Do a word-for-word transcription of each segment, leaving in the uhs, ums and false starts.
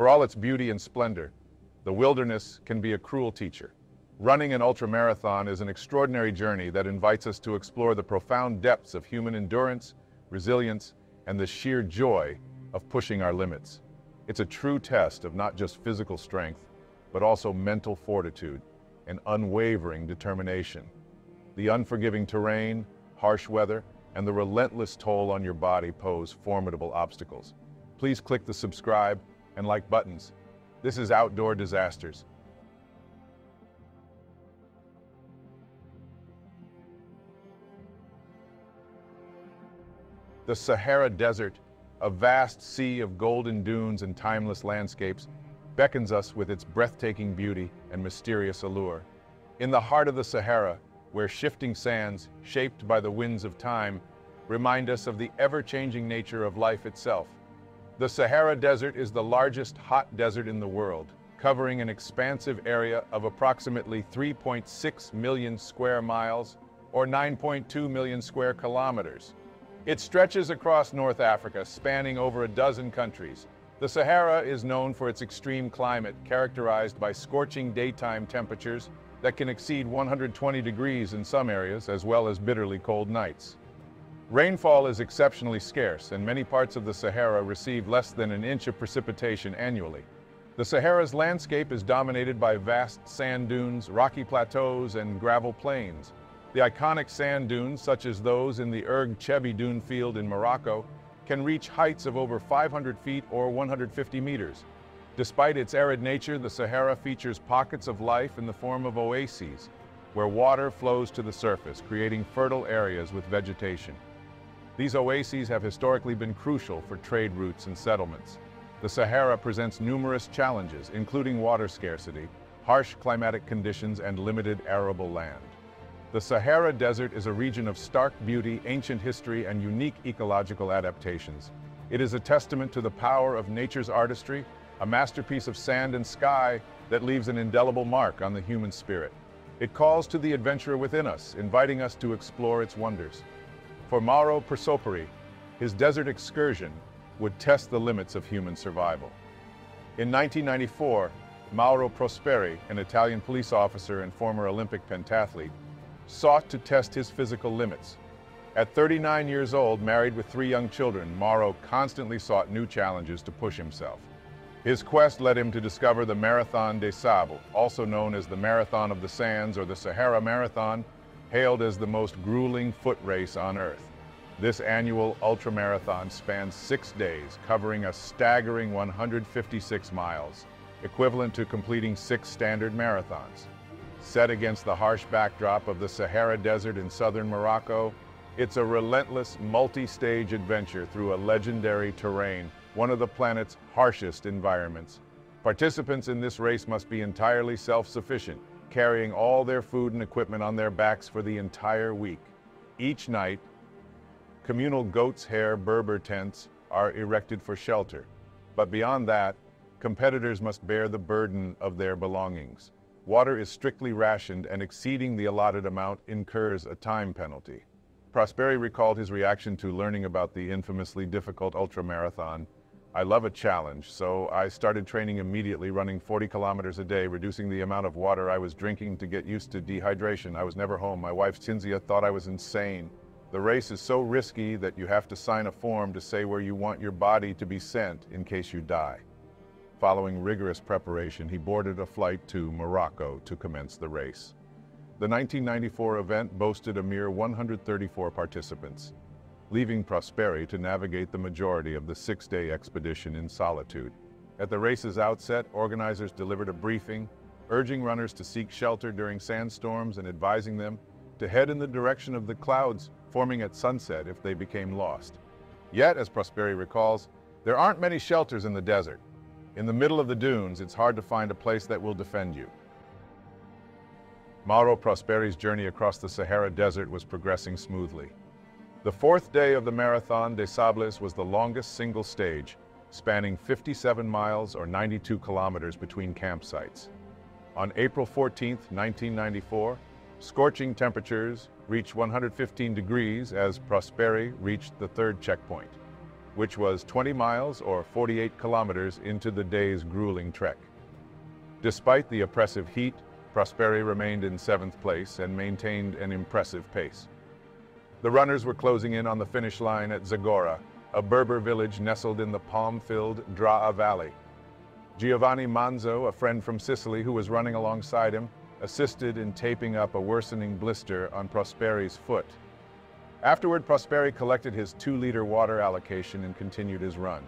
For all its beauty and splendor, the wilderness can be a cruel teacher. Running an ultramarathon is an extraordinary journey that invites us to explore the profound depths of human endurance, resilience, and the sheer joy of pushing our limits. It's a true test of not just physical strength, but also mental fortitude and unwavering determination. The unforgiving terrain, harsh weather, and the relentless toll on your body pose formidable obstacles. Please click the subscribe and like buttons. This is Outdoor Disasters. The Sahara Desert, a vast sea of golden dunes and timeless landscapes, beckons us with its breathtaking beauty and mysterious allure. In the heart of the Sahara, where shifting sands, shaped by the winds of time, remind us of the ever-changing nature of life itself. The Sahara Desert is the largest hot desert in the world, covering an expansive area of approximately three point six million square miles or nine point two million square kilometers. It stretches across North Africa, spanning over a dozen countries. The Sahara is known for its extreme climate, characterized by scorching daytime temperatures that can exceed one hundred twenty degrees in some areas, as well as bitterly cold nights. Rainfall is exceptionally scarce, and many parts of the Sahara receive less than an inch of precipitation annually. The Sahara's landscape is dominated by vast sand dunes, rocky plateaus, and gravel plains. The iconic sand dunes, such as those in the Erg Chebbi dune field in Morocco, can reach heights of over five hundred feet or one hundred fifty meters. Despite its arid nature, the Sahara features pockets of life in the form of oases, where water flows to the surface, creating fertile areas with vegetation. These oases have historically been crucial for trade routes and settlements. The Sahara presents numerous challenges, including water scarcity, harsh climatic conditions, and limited arable land. The Sahara Desert is a region of stark beauty, ancient history, and unique ecological adaptations. It is a testament to the power of nature's artistry, a masterpiece of sand and sky that leaves an indelible mark on the human spirit. It calls to the adventurer within us, inviting us to explore its wonders. For Mauro Prosperi, his desert excursion would test the limits of human survival. In nineteen ninety-four, Mauro Prosperi, an Italian police officer and former Olympic pentathlete, sought to test his physical limits. At thirty-nine years old, married with three young children, Mauro constantly sought new challenges to push himself. His quest led him to discover the Marathon des Sables, also known as the Marathon of the Sands or the Sahara Marathon, hailed as the most grueling foot race on Earth. This annual ultramarathon spans six days, covering a staggering one hundred fifty-six miles, equivalent to completing six standard marathons. Set against the harsh backdrop of the Sahara Desert in southern Morocco, it's a relentless, multi-stage adventure through a legendary terrain, one of the planet's harshest environments. Participants in this race must be entirely self-sufficient, carrying all their food and equipment on their backs for the entire week. Each night, communal goat's hair Berber tents are erected for shelter. But beyond that, competitors must bear the burden of their belongings. Water is strictly rationed, and exceeding the allotted amount incurs a time penalty. Prosperi recalled his reaction to learning about the infamously difficult ultramarathon. "I love a challenge, so I started training immediately, running forty kilometers a day, reducing the amount of water I was drinking to get used to dehydration. I was never home. My wife, Cinzia, thought I was insane. The race is so risky that you have to sign a form to say where you want your body to be sent in case you die." Following rigorous preparation, he boarded a flight to Morocco to commence the race. The nineteen ninety-four event boasted a mere one hundred thirty-four participants, leaving Prosperi to navigate the majority of the six-day expedition in solitude. At the race's outset, organizers delivered a briefing, urging runners to seek shelter during sandstorms and advising them to head in the direction of the clouds forming at sunset if they became lost. Yet, as Prosperi recalls, there aren't many shelters in the desert. In the middle of the dunes, it's hard to find a place that will defend you. Mauro Prosperi's journey across the Sahara Desert was progressing smoothly. The fourth day of the Marathon des Sables was the longest single stage, spanning fifty-seven miles or ninety-two kilometers between campsites. On April fourteenth, nineteen ninety-four, scorching temperatures reached one hundred fifteen degrees as Prosperi reached the third checkpoint. which was twenty miles or forty-eight kilometers into the day's grueling trek. Despite the oppressive heat, Prosperi remained in seventh place and maintained an impressive pace. The runners were closing in on the finish line at Zagora, a Berber village nestled in the palm-filled Draa Valley. Giovanni Manzo, a friend from Sicily who was running alongside him, assisted in taping up a worsening blister on Prosperi's foot. Afterward, Prosperi collected his two-liter water allocation and continued his run.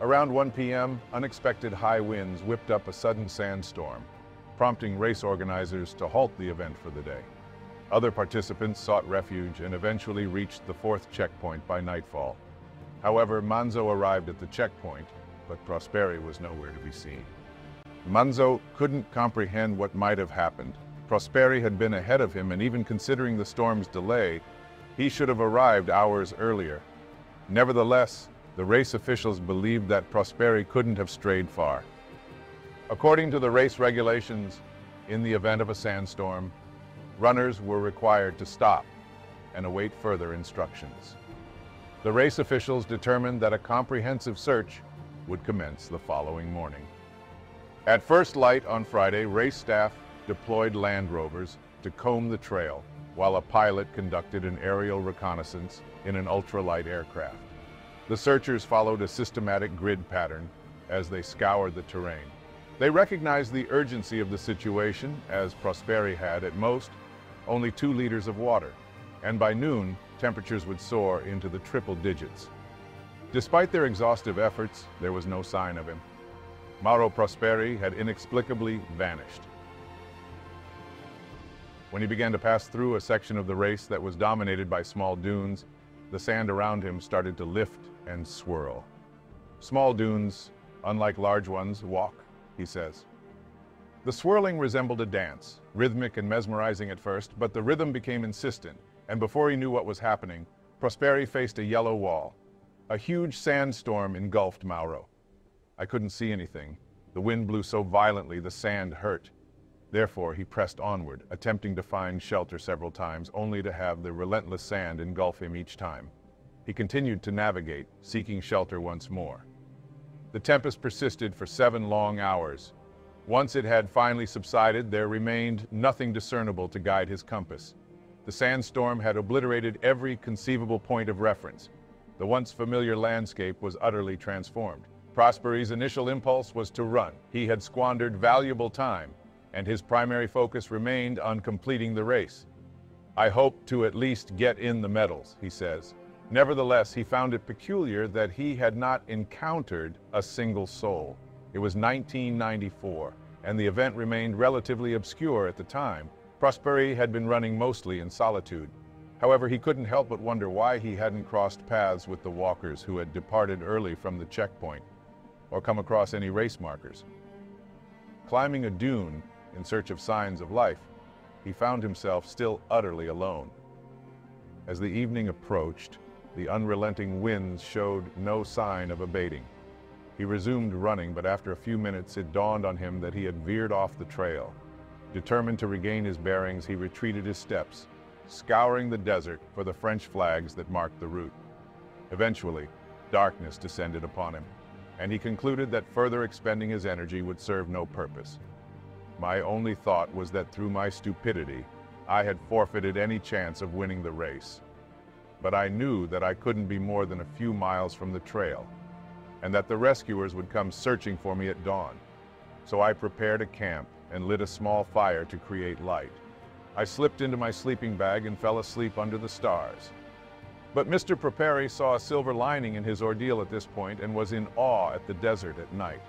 Around one P M, unexpected high winds whipped up a sudden sandstorm, prompting race organizers to halt the event for the day. Other participants sought refuge and eventually reached the fourth checkpoint by nightfall. However, Manzo arrived at the checkpoint, but Prosperi was nowhere to be seen. Manzo couldn't comprehend what might have happened. Prosperi had been ahead of him, and even considering the storm's delay, he should have arrived hours earlier. Nevertheless, the race officials believed that Prosperi couldn't have strayed far. According to the race regulations, in the event of a sandstorm, runners were required to stop and await further instructions. The race officials determined that a comprehensive search would commence the following morning. At first light on Friday, race staff deployed Land Rovers to comb the trail, while a pilot conducted an aerial reconnaissance in an ultralight aircraft. The searchers followed a systematic grid pattern as they scoured the terrain. They recognized the urgency of the situation, as Prosperi had, at most, only two liters of water, and by noon, temperatures would soar into the triple digits. Despite their exhaustive efforts, there was no sign of him. Mauro Prosperi had inexplicably vanished. When he began to pass through a section of the race that was dominated by small dunes, the sand around him started to lift and swirl. Small dunes, unlike large ones, walk, he says. The swirling resembled a dance, rhythmic and mesmerizing at first, but the rhythm became insistent, and before he knew what was happening, Prosperi faced a yellow wall. A huge sandstorm engulfed Mauro. I couldn't see anything. The wind blew so violently the sand hurt. Therefore, he pressed onward, attempting to find shelter several times, only to have the relentless sand engulf him each time. He continued to navigate, seeking shelter once more. The tempest persisted for seven long hours. Once it had finally subsided, there remained nothing discernible to guide his compass. The sandstorm had obliterated every conceivable point of reference. The once familiar landscape was utterly transformed. Prosperi's initial impulse was to run. He had squandered valuable time, and his primary focus remained on completing the race. I hope to at least get in the medals, he says. Nevertheless, he found it peculiar that he had not encountered a single soul. It was nineteen ninety-four, and the event remained relatively obscure at the time. Prosperi had been running mostly in solitude. However, he couldn't help but wonder why he hadn't crossed paths with the walkers who had departed early from the checkpoint, or come across any race markers. Climbing a dune in search of signs of life, he found himself still utterly alone. As the evening approached, the unrelenting winds showed no sign of abating. He resumed running, but after a few minutes it dawned on him that he had veered off the trail. Determined to regain his bearings, he retreated his steps, scouring the desert for the French flags that marked the route. Eventually, darkness descended upon him, and he concluded that further expending his energy would serve no purpose. My only thought was that through my stupidity, I had forfeited any chance of winning the race. But I knew that I couldn't be more than a few miles from the trail, and that the rescuers would come searching for me at dawn. So I prepared a camp and lit a small fire to create light. I slipped into my sleeping bag and fell asleep under the stars. But Mister Prosperi saw a silver lining in his ordeal at this point and was in awe at the desert at night.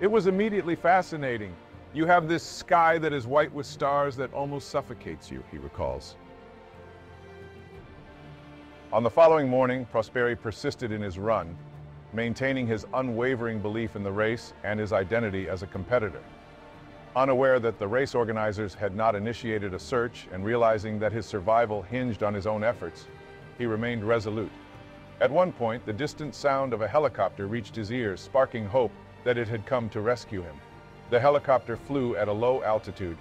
It was immediately fascinating. You have this sky that is white with stars that almost suffocates you, he recalls. On the following morning, Prosperi persisted in his run, maintaining his unwavering belief in the race and his identity as a competitor. Unaware that the race organizers had not initiated a search and realizing that his survival hinged on his own efforts, he remained resolute. At one point, the distant sound of a helicopter reached his ears, sparking hope that it had come to rescue him. The helicopter flew at a low altitude,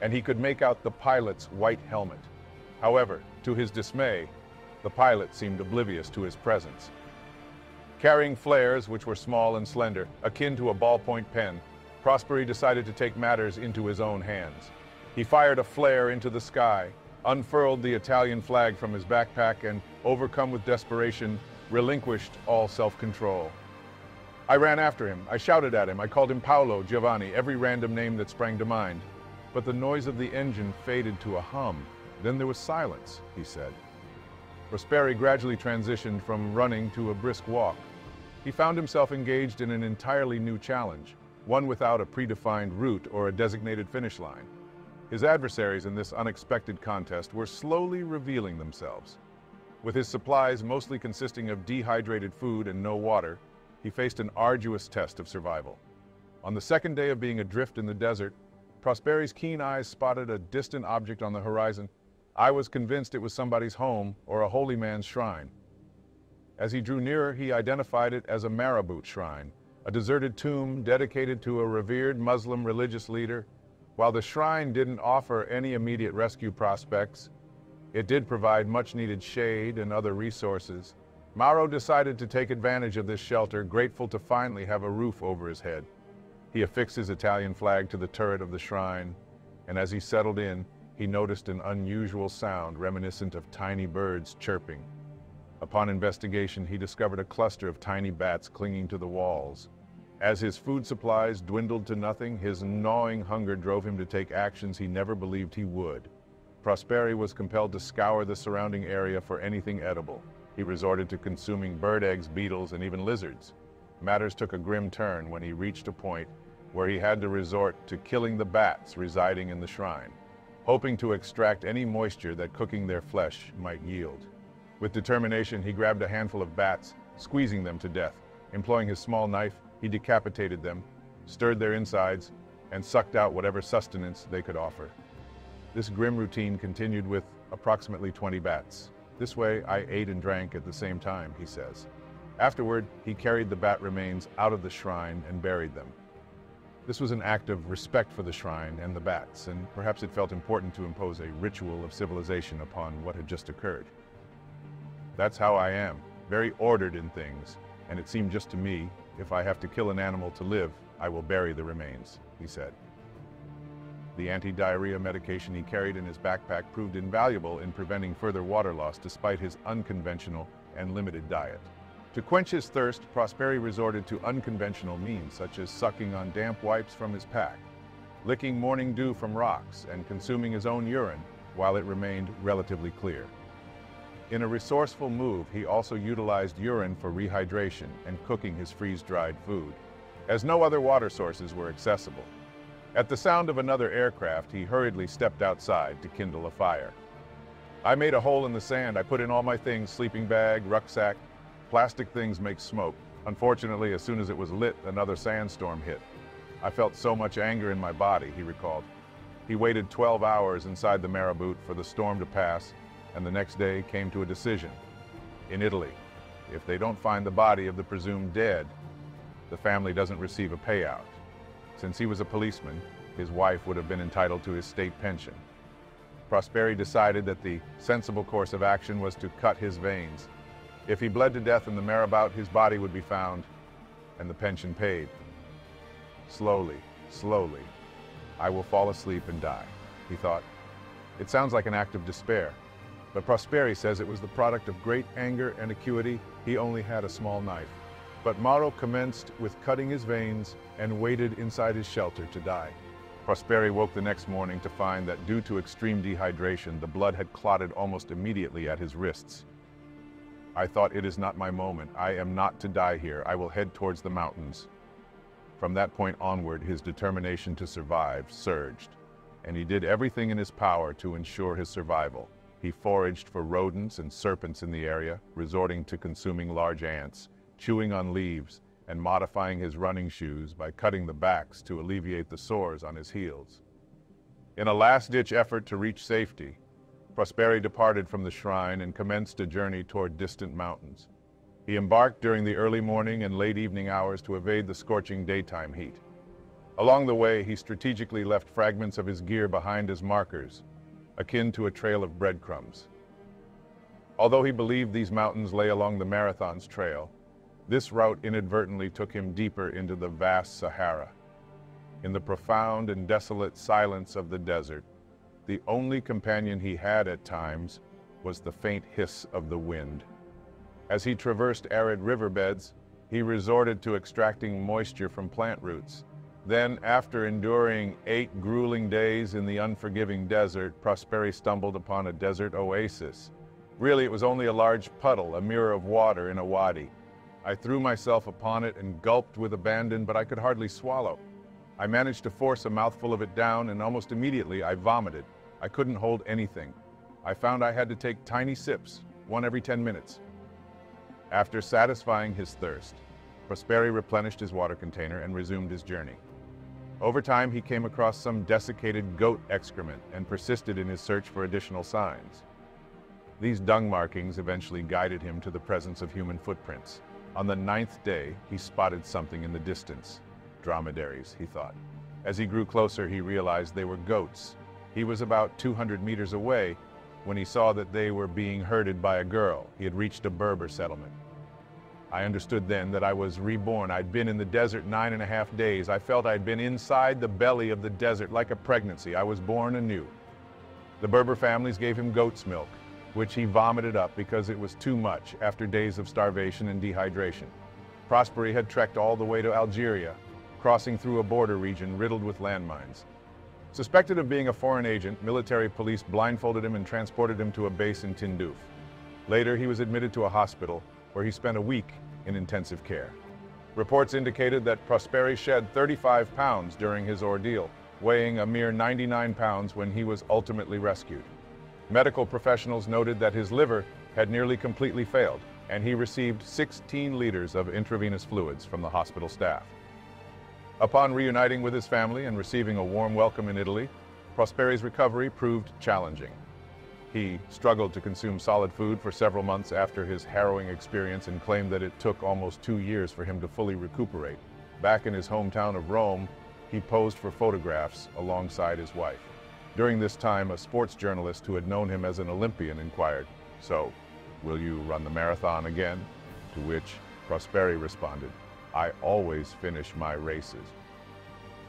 and he could make out the pilot's white helmet. However, to his dismay, the pilot seemed oblivious to his presence. Carrying flares, which were small and slender, akin to a ballpoint pen, Prosperi decided to take matters into his own hands. He fired a flare into the sky, unfurled the Italian flag from his backpack, and, overcome with desperation, relinquished all self-control. I ran after him. I shouted at him. I called him Paolo, Giovanni, every random name that sprang to mind. But the noise of the engine faded to a hum. Then there was silence, he said. Prosperi gradually transitioned from running to a brisk walk. He found himself engaged in an entirely new challenge, one without a predefined route or a designated finish line. His adversaries in this unexpected contest were slowly revealing themselves. With his supplies mostly consisting of dehydrated food and no water, he faced an arduous test of survival. On the second day of being adrift in the desert, Prosperi's keen eyes spotted a distant object on the horizon. I was convinced it was somebody's home or a holy man's shrine. As he drew nearer, he identified it as a Marabout shrine, a deserted tomb dedicated to a revered Muslim religious leader. While the shrine didn't offer any immediate rescue prospects, it did provide much-needed shade and other resources. Mauro decided to take advantage of this shelter, grateful to finally have a roof over his head. He affixed his Italian flag to the turret of the shrine, and as he settled in, he noticed an unusual sound reminiscent of tiny birds chirping. Upon investigation, he discovered a cluster of tiny bats clinging to the walls. As his food supplies dwindled to nothing, his gnawing hunger drove him to take actions he never believed he would. Prosperi was compelled to scour the surrounding area for anything edible. He resorted to consuming bird eggs, beetles, and even lizards. Matters took a grim turn when he reached a point where he had to resort to killing the bats residing in the shrine, hoping to extract any moisture that cooking their flesh might yield. With determination, he grabbed a handful of bats, squeezing them to death. Employing his small knife, he decapitated them, stirred their insides, and sucked out whatever sustenance they could offer. This grim routine continued with approximately twenty bats. This way, I ate and drank at the same time, he says. Afterward, he carried the bat remains out of the shrine and buried them. This was an act of respect for the shrine and the bats, and perhaps it felt important to impose a ritual of civilization upon what had just occurred. That's how I am, very ordered in things, and it seemed just to me, if I have to kill an animal to live, I will bury the remains, he said. The anti-diarrhea medication he carried in his backpack proved invaluable in preventing further water loss despite his unconventional and limited diet. To quench his thirst, Prosperi resorted to unconventional means, such as sucking on damp wipes from his pack, licking morning dew from rocks, and consuming his own urine while it remained relatively clear. In a resourceful move, he also utilized urine for rehydration and cooking his freeze-dried food, as no other water sources were accessible. At the sound of another aircraft, he hurriedly stepped outside to kindle a fire. I made a hole in the sand. I put in all my things, sleeping bag, rucksack. Plastic things make smoke. Unfortunately, as soon as it was lit, another sandstorm hit. I felt so much anger in my body, he recalled. He waited twelve hours inside the Marabout for the storm to pass, and the next day came to a decision. In Italy, if they don't find the body of the presumed dead, the family doesn't receive a payout. Since he was a policeman, his wife would have been entitled to his state pension. Prosperi decided that the sensible course of action was to cut his veins. If he bled to death in the Marabout, his body would be found and the pension paid. Slowly, slowly, I will fall asleep and die, he thought. It sounds like an act of despair, but Prosperi says it was the product of great anger and acuity. He only had a small knife. But Mauro commenced with cutting his veins and waited inside his shelter to die. Prosperi woke the next morning to find that due to extreme dehydration, the blood had clotted almost immediately at his wrists. I thought, it is not my moment. I am not to die here. I will head towards the mountains. From that point onward, his determination to survive surged, and he did everything in his power to ensure his survival. He foraged for rodents and serpents in the area, resorting to consuming large ants, chewing on leaves, and modifying his running shoes by cutting the backs to alleviate the sores on his heels. In a last-ditch effort to reach safety, Prosperi departed from the shrine and commenced a journey toward distant mountains. He embarked during the early morning and late evening hours to evade the scorching daytime heat. Along the way, he strategically left fragments of his gear behind as markers, akin to a trail of breadcrumbs. Although he believed these mountains lay along the Marathon's trail, This route inadvertently took him deeper into the vast Sahara. In the profound and desolate silence of the desert, the only companion he had at times was the faint hiss of the wind. As he traversed arid riverbeds, he resorted to extracting moisture from plant roots. Then, after enduring eight grueling days in the unforgiving desert, Prosperi stumbled upon a desert oasis. Really, it was only a large puddle, a mirror of water in a wadi. I threw myself upon it and gulped with abandon, but I could hardly swallow. I managed to force a mouthful of it down, and almost immediately I vomited. I couldn't hold anything. I found I had to take tiny sips, one every ten minutes. After satisfying his thirst, Prosperi replenished his water container and resumed his journey. Over time, he came across some desiccated goat excrement and persisted in his search for additional signs. These dung markings eventually guided him to the presence of human footprints. On the ninth day, he spotted something in the distance. Dromedaries, he thought. As he grew closer, he realized they were goats. He was about two hundred meters away when he saw that they were being herded by a girl. He had reached a Berber settlement. I understood then that I was reborn. I'd been in the desert nine and a half days. I felt I'd been inside the belly of the desert like a pregnancy. I was born anew. The Berber families gave him goat's milk, which he vomited up because it was too much after days of starvation and dehydration. Prosperi had trekked all the way to Algeria, crossing through a border region riddled with landmines. Suspected of being a foreign agent, military police blindfolded him and transported him to a base in Tindouf. Later, he was admitted to a hospital where he spent a week in intensive care. Reports indicated that Prosperi shed thirty-five pounds during his ordeal, weighing a mere ninety-nine pounds when he was ultimately rescued. Medical professionals noted that his liver had nearly completely failed, and he received sixteen liters of intravenous fluids from the hospital staff. Upon reuniting with his family and receiving a warm welcome in Italy, Prosperi's recovery proved challenging. He struggled to consume solid food for several months after his harrowing experience and claimed that it took almost two years for him to fully recuperate. Back in his hometown of Rome, he posed for photographs alongside his wife. During this time, a sports journalist who had known him as an Olympian inquired, "So, will you run the marathon again?" To which Prosperi responded, "I always finish my races."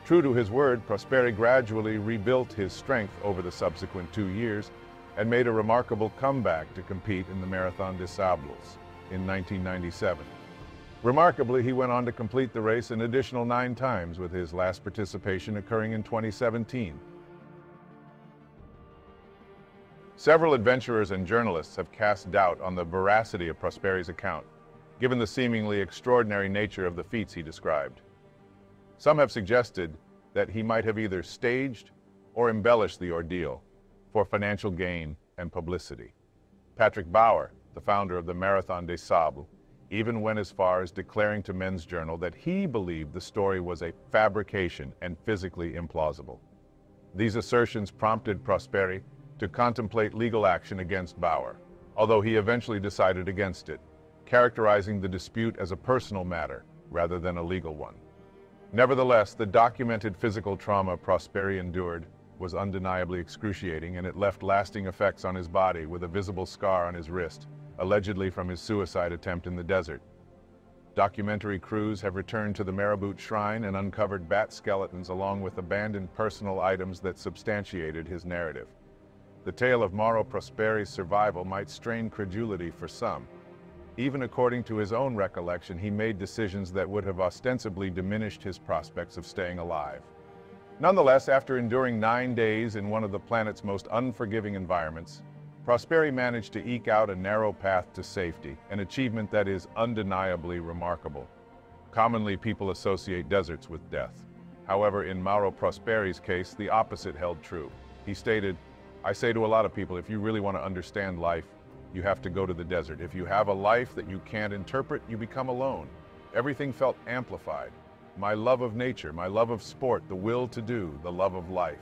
True to his word, Prosperi gradually rebuilt his strength over the subsequent two years and made a remarkable comeback to compete in the Marathon des Sables in nineteen ninety-seven. Remarkably, he went on to complete the race an additional nine times, with his last participation occurring in twenty seventeen. Several adventurers and journalists have cast doubt on the veracity of Prosperi's account, given the seemingly extraordinary nature of the feats he described. Some have suggested that he might have either staged or embellished the ordeal for financial gain and publicity. Patrick Bauer, the founder of the Marathon des Sables, even went as far as declaring to Men's Journal that he believed the story was a fabrication and physically implausible. These assertions prompted Prosperi to contemplate legal action against Bauer, although he eventually decided against it, characterizing the dispute as a personal matter rather than a legal one. Nevertheless, the documented physical trauma Prosperi endured was undeniably excruciating, and it left lasting effects on his body, with a visible scar on his wrist, allegedly from his suicide attempt in the desert. Documentary crews have returned to the Marabout shrine and uncovered bat skeletons along with abandoned personal items that substantiated his narrative. The tale of Mauro Prosperi's survival might strain credulity for some. Even according to his own recollection, he made decisions that would have ostensibly diminished his prospects of staying alive. Nonetheless, after enduring nine days in one of the planet's most unforgiving environments, Prosperi managed to eke out a narrow path to safety, an achievement that is undeniably remarkable. Commonly, people associate deserts with death. However, in Mauro Prosperi's case, the opposite held true. He stated, "I say to a lot of people, if you really want to understand life, you have to go to the desert. If you have a life that you can't interpret, you become alone." Everything felt amplified. My love of nature, my love of sport, the will to do, the love of life.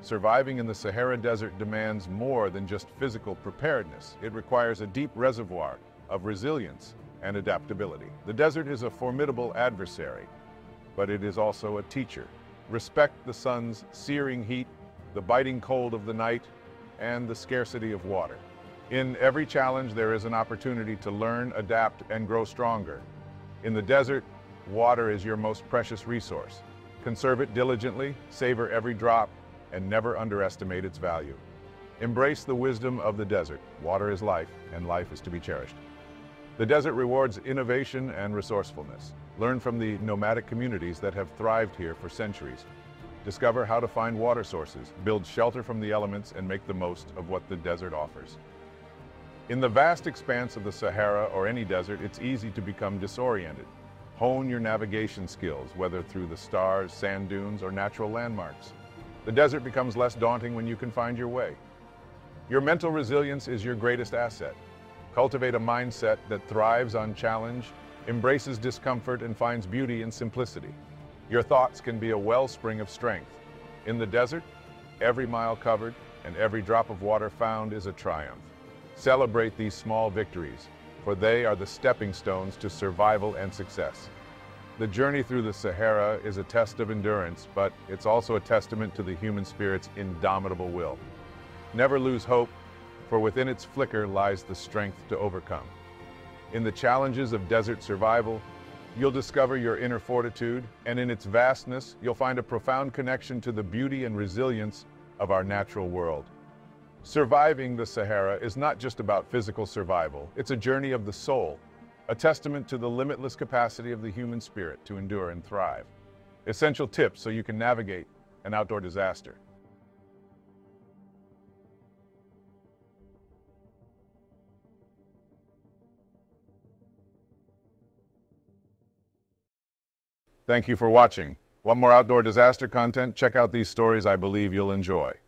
Surviving in the Sahara Desert demands more than just physical preparedness. It requires a deep reservoir of resilience and adaptability. The desert is a formidable adversary, but it is also a teacher. Respect the sun's searing heat, the biting cold of the night, and the scarcity of water. In every challenge, there is an opportunity to learn, adapt, and grow stronger. In the desert, water is your most precious resource. Conserve it diligently, savor every drop, and never underestimate its value. Embrace the wisdom of the desert. Water is life, and life is to be cherished. The desert rewards innovation and resourcefulness. Learn from the nomadic communities that have thrived here for centuries. Discover how to find water sources, build shelter from the elements, and make the most of what the desert offers. In the vast expanse of the Sahara or any desert, it's easy to become disoriented. Hone your navigation skills, whether through the stars, sand dunes, or natural landmarks. The desert becomes less daunting when you can find your way. Your mental resilience is your greatest asset. Cultivate a mindset that thrives on challenge, embraces discomfort, and finds beauty in simplicity. Your thoughts can be a wellspring of strength. In the desert, every mile covered and every drop of water found is a triumph. Celebrate these small victories, for they are the stepping stones to survival and success. The journey through the Sahara is a test of endurance, but it's also a testament to the human spirit's indomitable will. Never lose hope, for within its flicker lies the strength to overcome. In the challenges of desert survival, you'll discover your inner fortitude, and in its vastness, you'll find a profound connection to the beauty and resilience of our natural world. Surviving the Sahara is not just about physical survival, it's a journey of the soul, a testament to the limitless capacity of the human spirit to endure and thrive. Essential tips so you can navigate an outdoor disaster. Thank you for watching. Want more outdoor disaster content? Check out these stories I believe you'll enjoy.